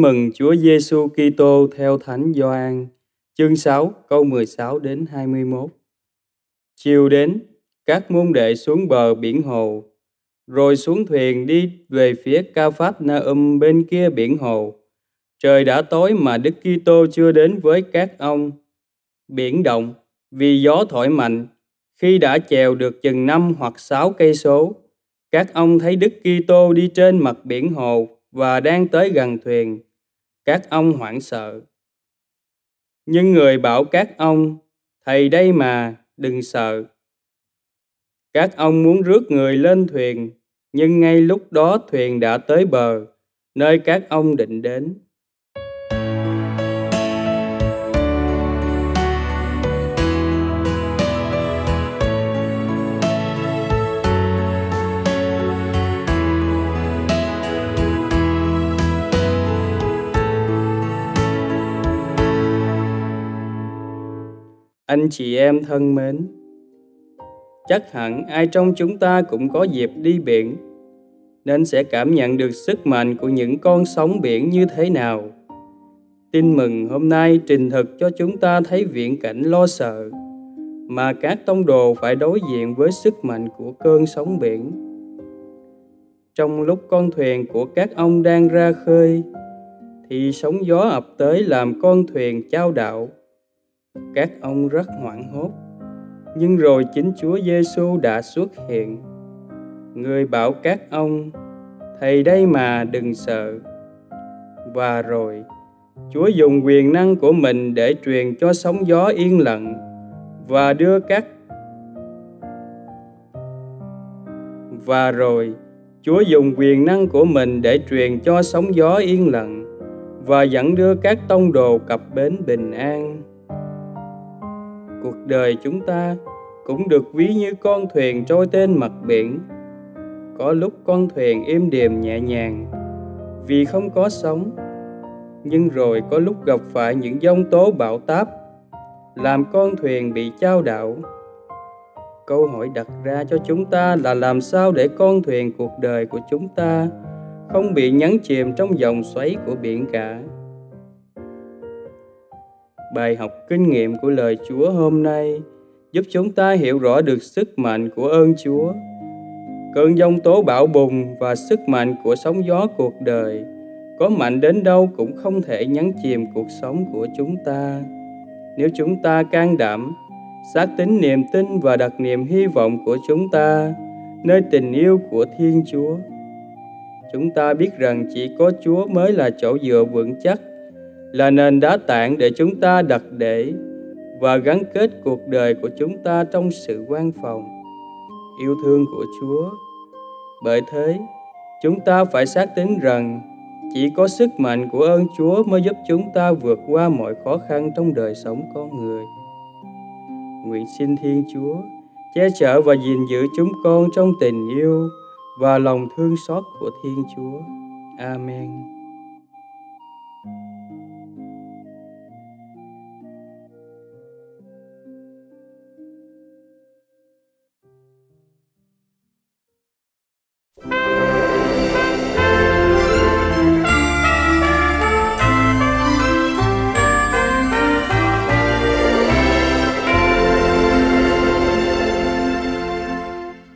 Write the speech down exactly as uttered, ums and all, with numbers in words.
Tin mừng Chúa Giêsu Kitô theo Thánh Gioan, chương sáu, câu mười sáu đến hai mươi mốt. Chiều đến, các môn đệ xuống bờ biển hồ, rồi xuống thuyền đi về phía Ca Phát Na Um bên kia biển hồ. Trời đã tối mà Đức Kitô chưa đến với các ông. Biển động, vì gió thổi mạnh, khi đã chèo được chừng năm hoặc sáu cây số, các ông thấy Đức Kitô đi trên mặt biển hồ và đang tới gần thuyền. Các ông hoảng sợ. Nhưng người bảo các ông, Thầy đây mà, đừng sợ. Các ông muốn rước người lên thuyền, nhưng ngay lúc đó thuyền đã tới bờ, nơi các ông định đến. Anh chị em thân mến, chắc hẳn ai trong chúng ta cũng có dịp đi biển, nên sẽ cảm nhận được sức mạnh của những con sóng biển như thế nào. Tin mừng hôm nay trình thực cho chúng ta thấy viễn cảnh lo sợ mà các tông đồ phải đối diện với sức mạnh của cơn sóng biển. Trong lúc con thuyền của các ông đang ra khơi, thì sóng gió ập tới làm con thuyền chao đảo. Các ông rất hoảng hốt, nhưng rồi chính Chúa Giêsu đã xuất hiện. Người bảo các ông, Thầy đây mà, đừng sợ. Và rồi, Chúa dùng quyền năng của mình để truyền cho sóng gió yên lặng và đưa các Và rồi, Chúa dùng quyền năng của mình để truyền cho sóng gió yên lặng và dẫn đưa các tông đồ cập bến bình an. Cuộc đời chúng ta cũng được ví như con thuyền trôi trên mặt biển. Có lúc con thuyền êm đềm nhẹ nhàng vì không có sóng, nhưng rồi có lúc gặp phải những giông tố bão táp, làm con thuyền bị chao đảo. Câu hỏi đặt ra cho chúng ta là làm sao để con thuyền cuộc đời của chúng ta không bị nhấn chìm trong dòng xoáy của biển cả. Bài học kinh nghiệm của lời Chúa hôm nay giúp chúng ta hiểu rõ được sức mạnh của ơn Chúa, cơn giông tố bão bùng và sức mạnh của sóng gió cuộc đời, có mạnh đến đâu cũng không thể nhấn chìm cuộc sống của chúng ta. Nếu chúng ta can đảm, xác tín niềm tin và đặt niềm hy vọng của chúng ta nơi tình yêu của Thiên Chúa, chúng ta biết rằng chỉ có Chúa mới là chỗ dựa vững chắc, là nền đá tảng để chúng ta đặt để và gắn kết cuộc đời của chúng ta trong sự quan phòng, yêu thương của Chúa. Bởi thế, chúng ta phải xác tín rằng chỉ có sức mạnh của ơn Chúa mới giúp chúng ta vượt qua mọi khó khăn trong đời sống con người. Nguyện xin Thiên Chúa che chở và gìn giữ chúng con trong tình yêu và lòng thương xót của Thiên Chúa. Amen.